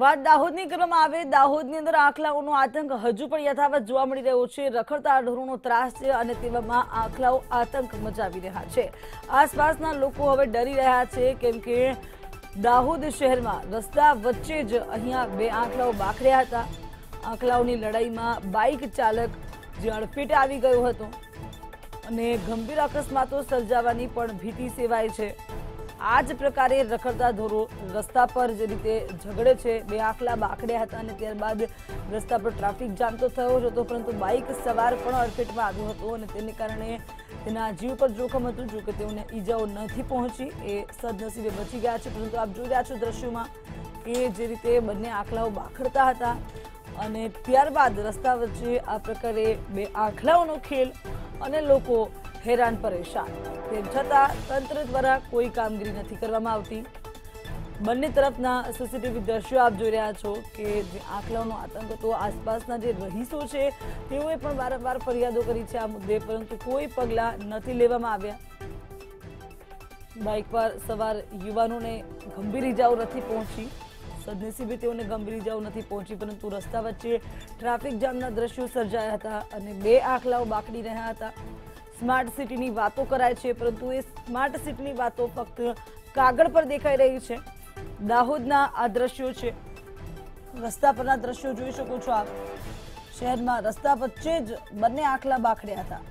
વાત દાહોદની કરવામાં આવે, દાહોદની અંદર આંકલાઓનો આતંક હજુ પણ યથાવત જોવા મળી રહ્યો છે। રખડતા ઢોરોનો ત્રાસ છે અને તેવામાં આંકલાઓ આતંક મચાવી રહ્યા છે। આસપાસના લોકો હવે ડરી રહ્યા છે, કેમ કે દાહોદ શહેરમાં રસ્તા વચ્ચે જ અહીંયા બે આંકલાઓ બાખડ્યા હતા। આંકલાઓની લડાઈમાં બાઇક ચાલક જે અડફેટે આવી ગયો હતો અને ગંભીર અકસ્માતો સર્જાવાની પણ ભીતિ સેવાય છે। आज प्रकार रखड़ता ढोरो रस्ता पर जे रीते झगड़े छे, बे आंकला बाखड्या हता अने त्यारबाद रस्ता पर ट्राफिक जाम तो थयो जो तो, परंतु बाइक सवार पण अड़फेटमां आव्यो हतो अने तेने कारणे तेना जीव पर जोखम हतुं। जो के तेओने ईजाओ नथी पहोंची, ए सदनसीबे बची गया छे। परंतु आप जोई रह्या छो दृश्योमां के जे रीते बंने आंकलाओ बाखड़ता हता अने त्यारबाद रस्ता वच्चे आ प्रकारे बे आंकलाओनो खेल अने लोको हैरान परेशान। તેમ છતાં તંત્ર દ્વારા કોઈ કામગીરી નથી કરવામાં આવતી। બંને તરફના સીસીટીવી દ્રશ્યો આપ જોઈ રહ્યા છો કે આંકલાઓનો આતંક તો આસપાસના જે રહીશો છે તેઓએ પણ વારંવાર ફરિયાદો કરી છે આ મુદ્દે, પરંતુ કોઈ પગલાં નથી લેવામાં આવ્યા। બાઇક પર સવાર યુવાનોને ગંભીર ઈજાઓ નથી પહોંચી, સદનસીબે તેઓને ગંભીર ઈજાઓ નથી પહોંચી, પરંતુ રસ્તા વચ્ચે ટ્રાફિક જામના દ્રશ્યો સર્જાયા હતા અને બે આંકલાઓ બાકડી રહ્યા હતા। स्मार्ट सिटी की बातों कराय छे, परंतु ये स्मार्ट सिटी की बातों फक्त कागड़ पर देखाई रही है। दाहोदना आ दृश्यों छे, रस्ता पर दृश्यों जोई शको छो आप। शहर में रस्ता वच्चे ज बने आंकला बाखड्या था।